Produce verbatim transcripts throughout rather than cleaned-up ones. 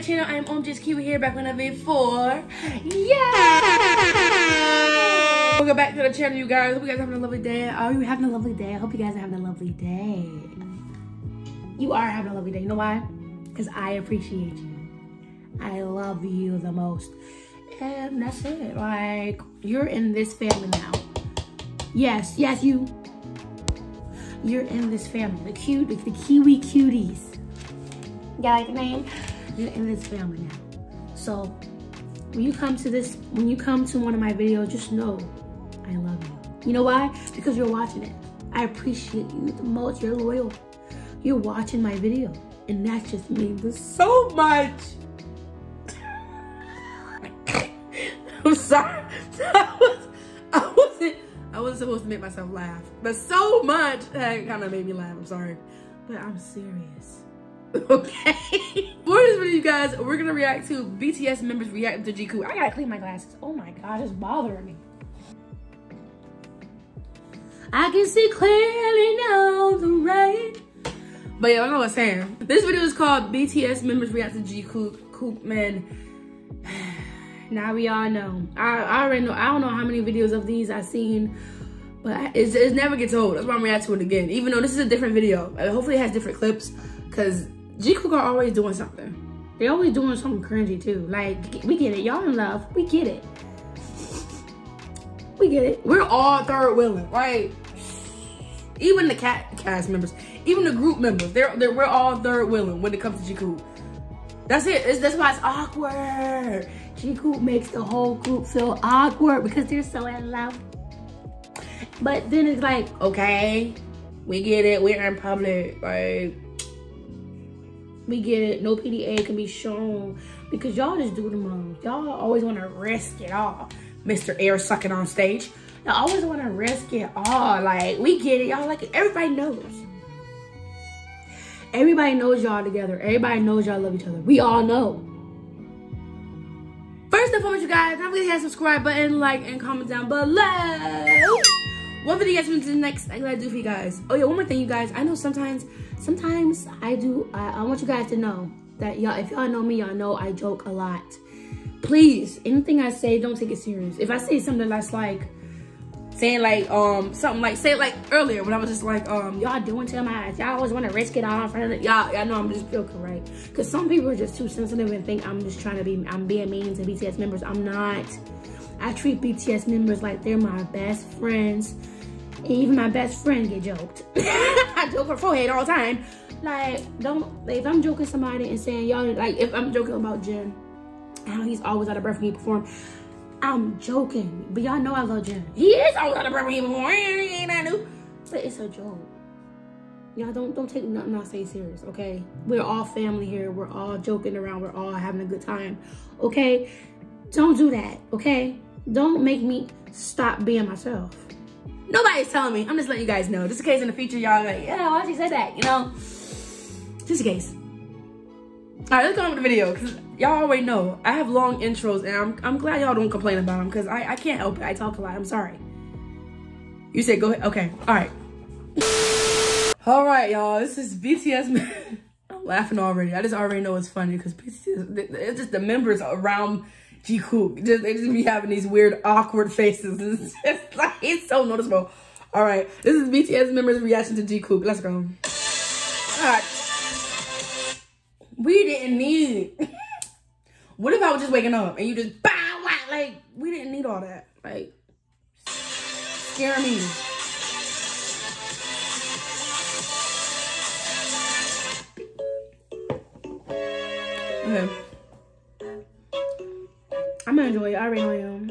my channel. I am O M G's Kiwi here, back with another four. Yeah! Welcome back to the channel, you guys. Hope you guys are having a lovely day. Oh, you having a lovely day. I hope you guys are having a lovely day. You are having a lovely day. You know why? Because I appreciate you. I love you the most. And that's it. Like, you're in this family now. Yes, yes, you. You're in this family. The cute, the, the Kiwi cuties. Y'all like the name? You're in this family now. So, when you come to this, when you come to one of my videos, just know I love you. You know why? Because you're watching it. I appreciate you the most. You're loyal. You're watching my video. And that just means so much. I'm sorry. I, was, I wasn't. I wasn't supposed to make myself laugh, but so much that kind of made me laugh. I'm sorry, but I'm serious. Okay. For this video, you guys, we're gonna react to B T S members react to Jikook. I gotta clean my glasses. Oh my god, it's bothering me. I can see clearly now the rain. But yeah, I know what I'm saying. This video is called B T S members react to Jikook. Kookmin. Now we all know. I, I already know. I don't know how many videos of these I've seen, but it's, it never gets old. That's why I'm reacting to it again. Even though this is a different video. I mean, hopefully it has different clips, because Jikook are always doing something. They always doing something cringy too. Like, we get it. Y'all in love. We get it. We get it. We're all third wheeling, right? Even the cat cast members, even the group members, they're, they're we're all third wheeling when it comes to Jikook. That's it. It's, that's why it's awkward. Jikook makes the whole group feel awkward because they're so in love. But then it's like, okay, we get it. We're in public. Like, we get it. No P D A can be shown because y'all just do the most. Y'all always want to risk it all. Mister Air sucking on stage. Y'all always want to risk it all. Like, we get it. Y'all like it. Everybody knows. Everybody knows y'all together. Everybody knows y'all love each other. We all know. First and foremost, you guys, don't forget to hit the subscribe button, like, and comment down below. What video you guys want to do next? I gotta do for you guys. Oh yeah, one more thing, you guys. I know sometimes, sometimes I do. I, I want you guys to know that y'all, if y'all know me, y'all know I joke a lot. Please, anything I say, don't take it serious. If I say something that's like, saying like um something like say like earlier when I was just like um y'all doing to my eyes, y'all always want to risk it all in front of y'all. I know I'm just joking, right? Because some people are just too sensitive and think I'm just trying to be I'm being mean to B T S members. I'm not. I treat B T S members like they're my best friends. And even my best friend get joked. I joke her forehead all the time. Like don't like, if I'm joking somebody and saying y'all like if I'm joking about Jin, how he's always out of breath when he perform. I'm joking, but y'all know I love Jin. He is always out of breath anymore. Ain't that new? But it's a joke. Y'all don't don't take nothing I say serious, okay? We're all family here. We're all joking around. We're all having a good time, okay? Don't do that, okay? Don't make me stop being myself. Nobody's telling me. I'm just letting you guys know, just in case in the future y'all like, yeah, why she said that, you know? Just in case. All right, let's go on with the video, because y'all already know I have long intros, and I'm, I'm glad y'all don't complain about them, because I, I can't help it. I talk a lot. I'm sorry. You said go ahead. Okay. All right. All right, y'all. This is B T S. I'm laughing already. I just already know it's funny, because B T S, it's just the members around Jikook. Just, they just be having these weird, awkward faces. It's just like, it's so noticeable. All right. This is B T S members' reaction to Jikook. Let's go. All right. We didn't need it. What if I was just waking up and you just bow wow, like we didn't need all that. Like scare me. Okay. I'm gonna enjoy it. I already know you.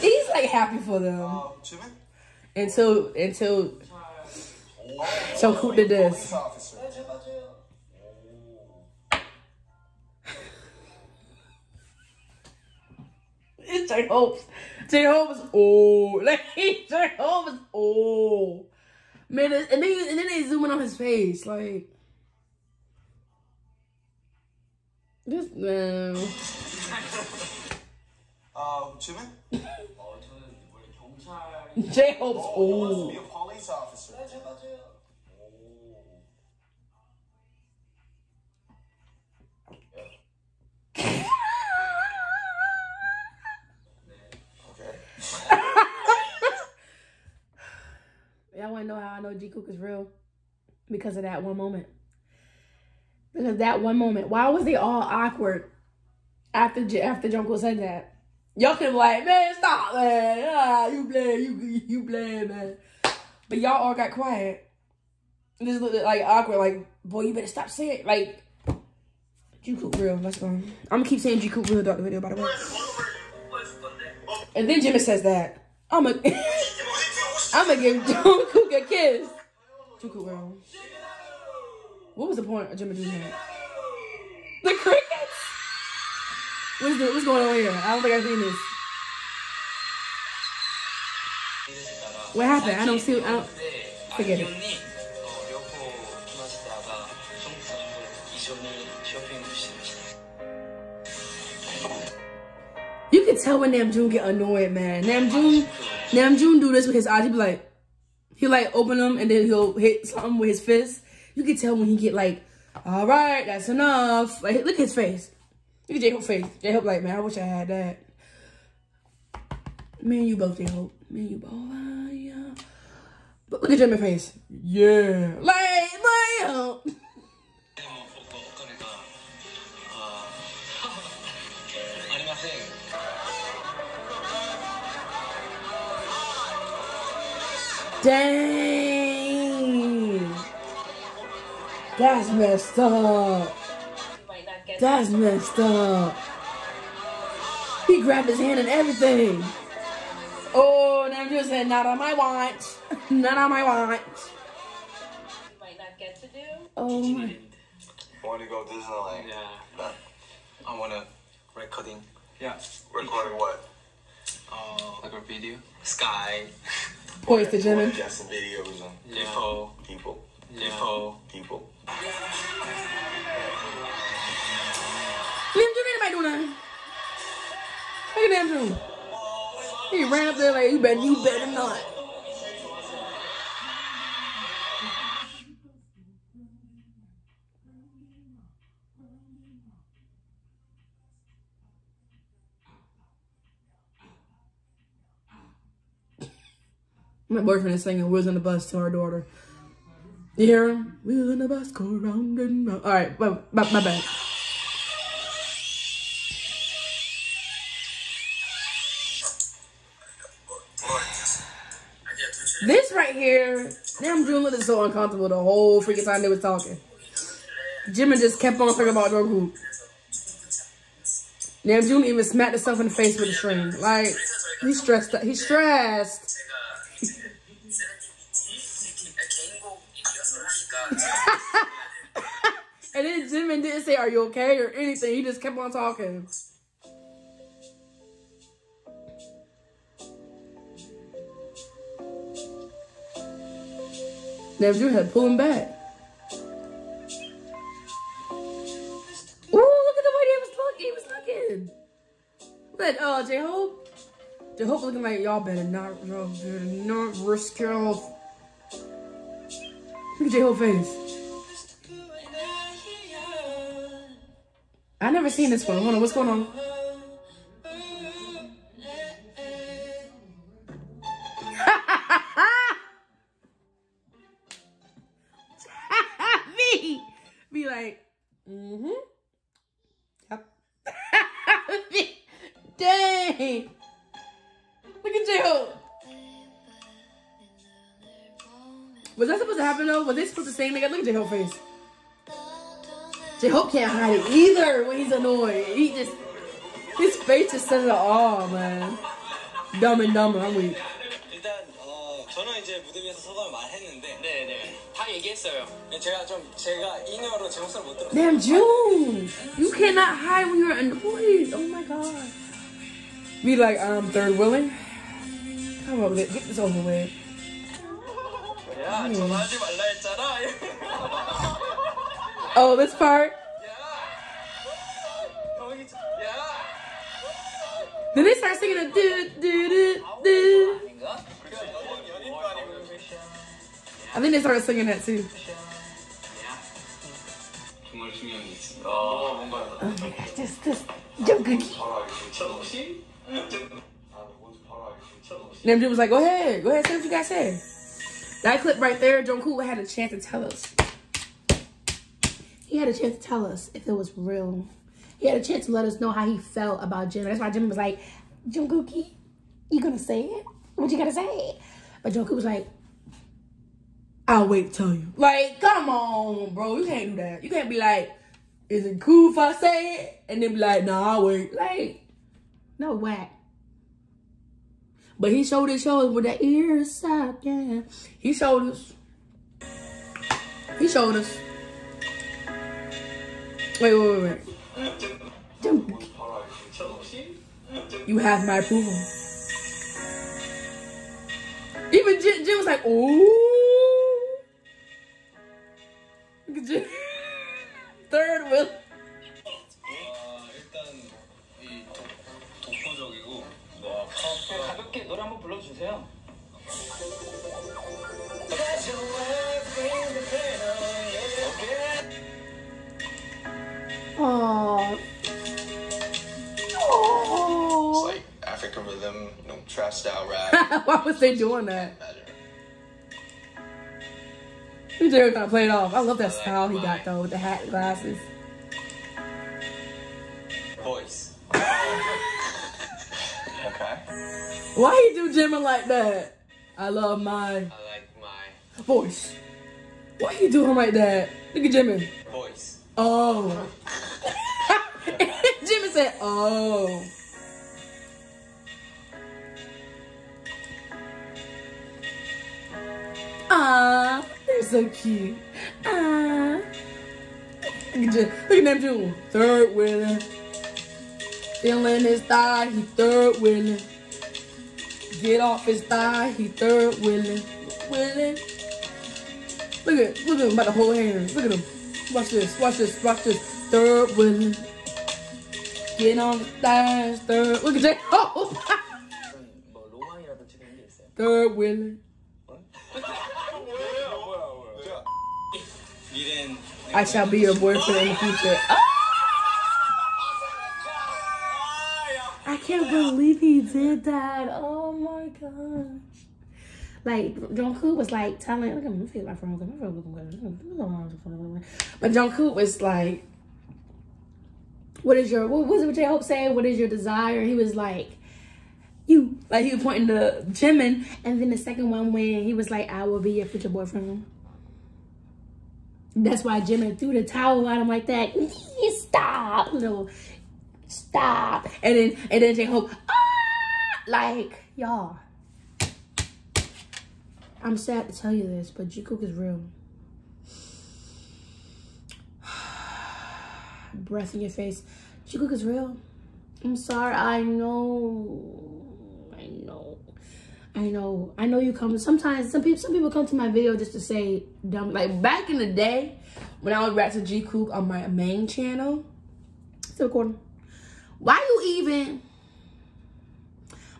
He's like happy for them until until so who did this? It's J-Hope's. J-Hope's old. Like J-Hope is old. Man, and then and then they zoom in on his face like this man. Um, Jimin? J-Hope's oh, he wants to be a police officer. Y'all want to know how I know Jikook is real? Because of that one moment. Because of that one moment. Why was they all awkward after J after Jungkook said that? Y'all could be like, man, stop, man. Ah, you blame, you you blame, man. But y'all all got quiet. This looked like awkward. Like, boy, you better stop saying it. Like, Jikook real. Let's go. I'm gonna keep saying Jikook real throughout the video, by the way. And then Jimin says that. I'm a. I'm gonna give Jungkook a kiss. Jungkook real. What was the point of Jimin doing that? The crickets? What's, the, what's going on here? I don't think I've seen this. What happened? I don't see. I don't. Forget it. You can tell when Namjoon get annoyed, man. Namjoon. Namjoon do this with his eyes. He be like, he like open them and then he'll hit something with his fist. You can tell when he get like, all right, that's enough. Like, look at his face. Look at J-Hope's face. J-Hope like, man, I wish I had that. Me and you both, J-Hope. Me and you both. Uh, yeah. But look at Jimin's face. Yeah. Like, like. Dang, that's messed up. That's messed up. He grabbed his hand and everything. Oh, now you said not on my watch. Not on my watch. Might not get to do. Oh my. I want to go Disneyland. Yeah. But I want to recording. Yeah. Recording what? Uh, like a video. Sky. Points to Jimin. Some videos on yeah. people, people, yeah. people, people. Namjoon ain't nobody doing nothing. Look at Namjoon. He ran up there like you better, you better not. My boyfriend is singing, we was on the bus to our daughter. You hear him? We was on the bus, go round and round. All right, my, my, my bad. This right here, Namjoon looked so uncomfortable the whole freaking time they was talking. Jimin just kept on talking about Jungkook. Namjoon even smacked himself in the face with a string. Like, he stressed, he stressed. And then Jimin didn't say, are you okay? Or anything. He just kept on talking. Namjoon had to pull him back. Ooh, look at the way he was looking. He was looking. But, uh, J-Hope. J-Hope looking like, y'all better not, y'all better not risk your health. Look at J-Hope's face. I never seen this one. Hold on, what's going on? Me! Be like, mm-hmm. Yep. Dang! Look at J-Hope! Was that supposed to happen though? Was they supposed to sing together? Look at J-Hope's face. J-Hope can't hide it either when he's annoyed. He just, his face just says it all, man. Dumb and dumber, I'm weak. Damn, June! You cannot hide when you're annoyed. Oh my god. Be like, um, third willing. Come on, get this over with. Mm. Oh, this part? Yeah. Yeah. Then they start singing a do do do do. I think they started singing that too. Oh, this, this, Jungkook. Namjoon was like, go ahead, go ahead, say what you guys said. That clip right there, Jungkook had a chance to tell us. He had a chance to tell us if it was real. He had a chance to let us know how he felt about Jimin. That's why Jimin was like, Jungkookie, you gonna say it? What you gotta say? But Jungkook was like, I'll wait to tell you. Like, come on, bro, you can't do that. You can't be like, is it cool if I say it? And then be like, nah, I'll wait. Like, no whack. But he showed his shoulders with that ears up, yeah. He showed us. He showed us. Wait, wait, wait, wait. You have my approval. Even Jin, Jin was like, ooh. Look at Jin. Third wheel. Oh. Oh. It's like African rhythm, you know, trap style rap. Why was they doing that? He did not play it off. I love that style he got though with the hat and glasses. Voice. Okay. Why he do Jimin like that? I love my. I like my voice. Why he do him like that? Look at Jimin. Voice. Oh. Jimin said, "Oh." Ah, they're so cute. Ah. Look at Jimin. Look at Namjoon. Third winner. Feeling his thigh, he third willing. Get off his thigh, he third willing. Willing. Look at, look at him about to hold hands. Look at him. Watch this, watch this, watch this. Third willing. Get on the thighs, third. Look at J-Hope. Third willing. I shall be your boyfriend in the future. Oh! I can't believe he did that. Oh my gosh. Like, Jungkook was like telling, look at me, my phone, my phone, but Jungkook was like, what is your, what was it what J-Hope saying? What is your desire? He was like, you. Like, he was pointing to Jimin. And then the second one when he was like, I will be your future boyfriend. That's why Jimin threw the towel at him like that. Stop. You know, stop. And then and then J-Hope, ah! Like, y'all, I'm sad to tell you this, but Jikook is real. Breath in your face. Jikook is real. I'm sorry. I know. I know. I know. I know you come. Sometimes some people some people come to my video just to say dumb. Like, back in the day when I was reacting to Jikook on my main channel. Still recording. Why you even?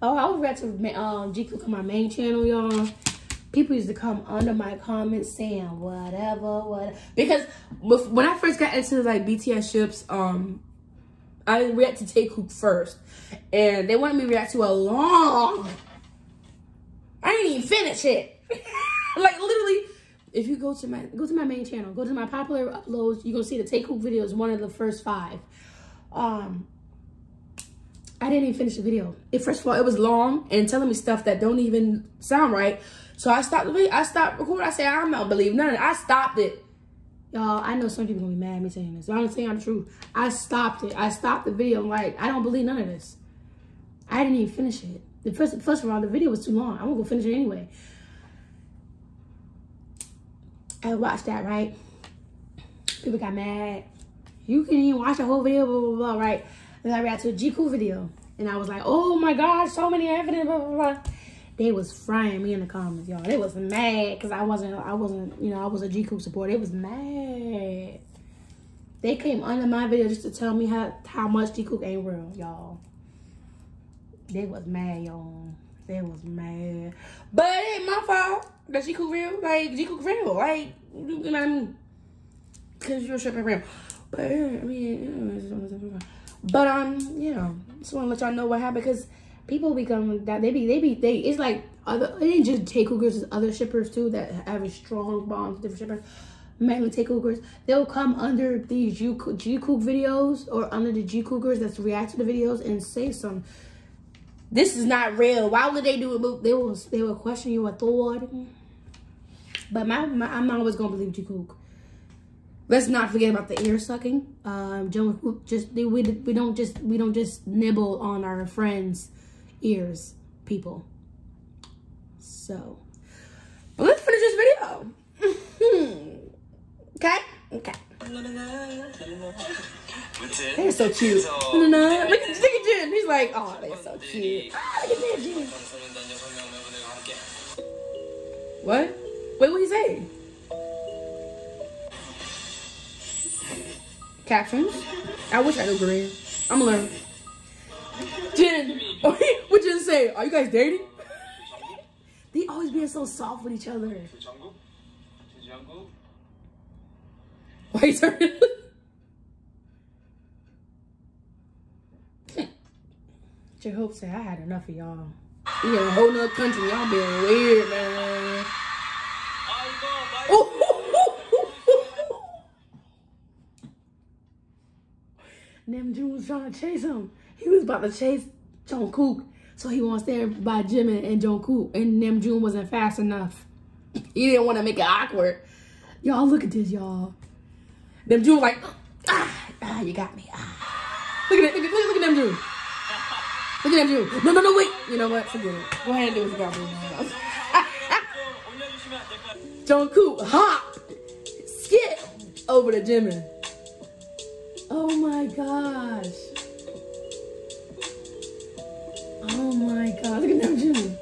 Oh, I was reacting to um, Jikook on my main channel, y'all. People used to come under my comments saying whatever, whatever. Because when I first got into like B T S ships, um, I reacted to Taekook first, and they wanted me to react to a long. I didn't even finish it. Like, literally, if you go to my go to my main channel, go to my popular uploads, you are gonna see the Taekook videos, one of the first five. Um. I didn't even finish the video. It, first of all, it was long and telling me stuff that don't even sound right. So I stopped the video. I stopped recording. I said, I'm not believing none of it. I stopped it. Y'all, I know some people gonna be mad at me saying this. So I'm telling you the truth. I stopped it. I stopped the video. I'm like, I don't believe none of this. I didn't even finish it. The first, first of all, the video was too long. I'm gonna go finish it anyway. I watched that, right? People got mad. You can even watch the whole video, blah, blah, blah, right? Then I reacted to a Jikook video, and I was like, oh my gosh, so many evidence, blah, blah, blah. They was frying me in the comments, y'all. They was mad, because I wasn't, I wasn't, you know, I was a Jikook supporter. They was mad. They came under my video just to tell me how, how much Jikook ain't real, y'all. They was mad, y'all. They was mad. But it ain't my fault. That's Jikook real? Like, Jikook real? Like, you know what I mean? Because you're stripping real. But, I mean, but, um, you know, just want to let y'all know what happened, because people become that. They be, they be, they, it's like, other, it ain't just Taekook girls, it's other shippers too that have a strong bond with different shippers. Mainly Taekook girls. They'll come under these Jikook videos or under the Jikook girls that's react to the videos and say some. This is not real. Why would they do it? They will, they will question your authority. But my, my, I'm always going to believe Jikook. Let's not forget about the ear sucking. Um, Jungkook just they, we we don't just we don't just nibble on our friends' ears, people. So, but let's finish this video. Okay, okay. They're so cute. Look at Jin. He's like, oh, they're so cute. Ah, look at that, Jin. What? Wait, what did he say? Captions? I wish I knew Korean. I'm gonna learn. Jin, what Jin say? Are you guys dating? They always being so soft with each other. Why are you turning? J-Hope said, I had enough of y'all. We in a whole nother country. Y'all being weird, man. Oh! Namjoon was trying to chase him. He was about to chase Jungkook. So he wants to stand by Jimin and Jungkook. And Namjoon wasn't fast enough. He didn't want to make it awkward. Y'all, look at this, y'all. Namjoon like, ah, ah, you got me. Ah. Look at it. Look, look, look at Namjoon. Look at Namjoon. No, no, no, wait. You know what? Forget it. Go ahead and do what you got me. Jungkook hop, skip over to Jimin. Oh my gosh. Oh my god. Look at Namjoon.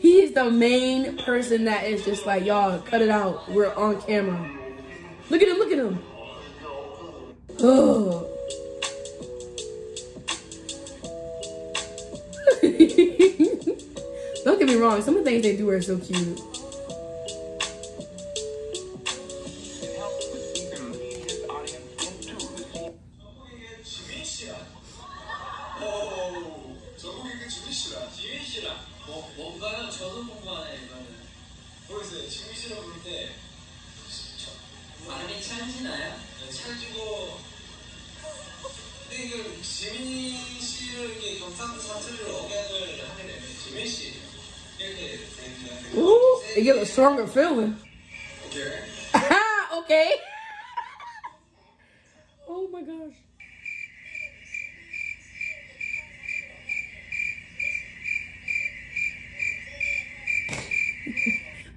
He is the main person that is just like, y'all, cut it out. We're on camera. Look at him, look at him. Oh. Don't get me wrong. Some of the things they do are so cute. Ooh, it gets a stronger feeling. Okay. Oh my gosh.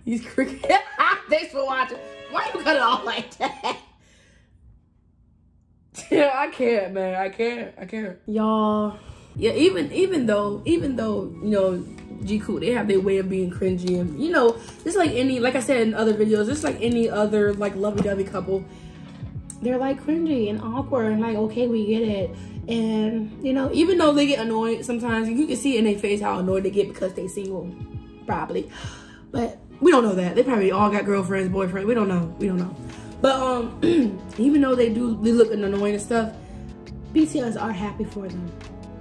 He's cricket. Thanks for watching. Why you cut it off like that? Yeah, I can't, man. I can't. I can't. Y'all. Yeah, even even though even though you know Jikook, they have their way of being cringy, and you know, just like any, like I said in other videos, just like any other like lovey-dovey couple, they're like cringy and awkward and like, okay, we get it. And you know, even though they get annoyed sometimes, you can see in their face how annoyed they get because they single, probably. But we don't know that. They probably all got girlfriends, boyfriends. We don't know. We don't know. But um, even though they do, they look annoying and stuff, B T S are happy for them.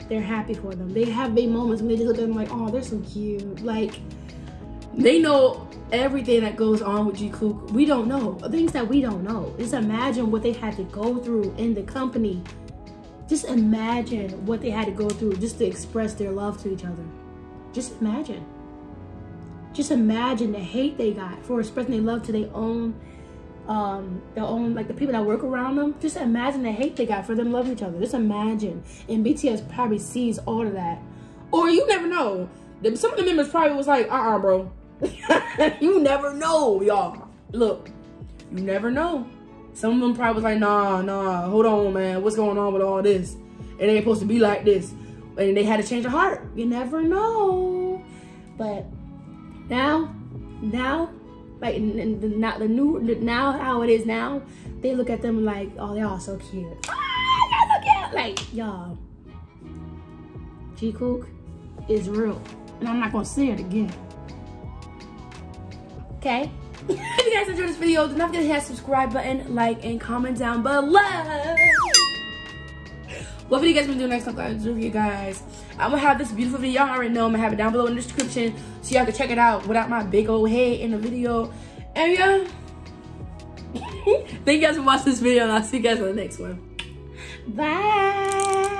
They're happy for them. They have big moments when they just look at them like, oh, they're so cute. Like, they know everything that goes on with Jikook. We don't know. Things that we don't know. Just imagine what they had to go through in the company. Just imagine what they had to go through just to express their love to each other. Just imagine. Just imagine the hate they got for expressing their love to their own, um, their own, like the people that work around them. Just imagine the hate they got for them loving each other. Just imagine. And B T S probably sees all of that. Or you never know. Some of the members probably was like, uh-uh, bro. You never know, y'all. Look, you never know. Some of them probably was like, nah, nah, hold on, man. What's going on with all this? It ain't supposed to be like this. And they had to change their heart. You never know. But... Now, now, like not the new now how it is now, they look at them like, oh, they all so cute. Ah, y'all so cute. Like, y'all, Jikook is real, and I'm not gonna say it again. okay? If you guys enjoyed this video, do not forget to hit that subscribe button, like, and comment down below. What video you guys gonna do next time? I'll do you guys. I'm gonna have this beautiful video. Y'all already know I'm gonna have it down below in the description so y'all can check it out without my big old head in the video. And yeah, thank you guys for watching this video, and I'll see you guys on the next one. Bye.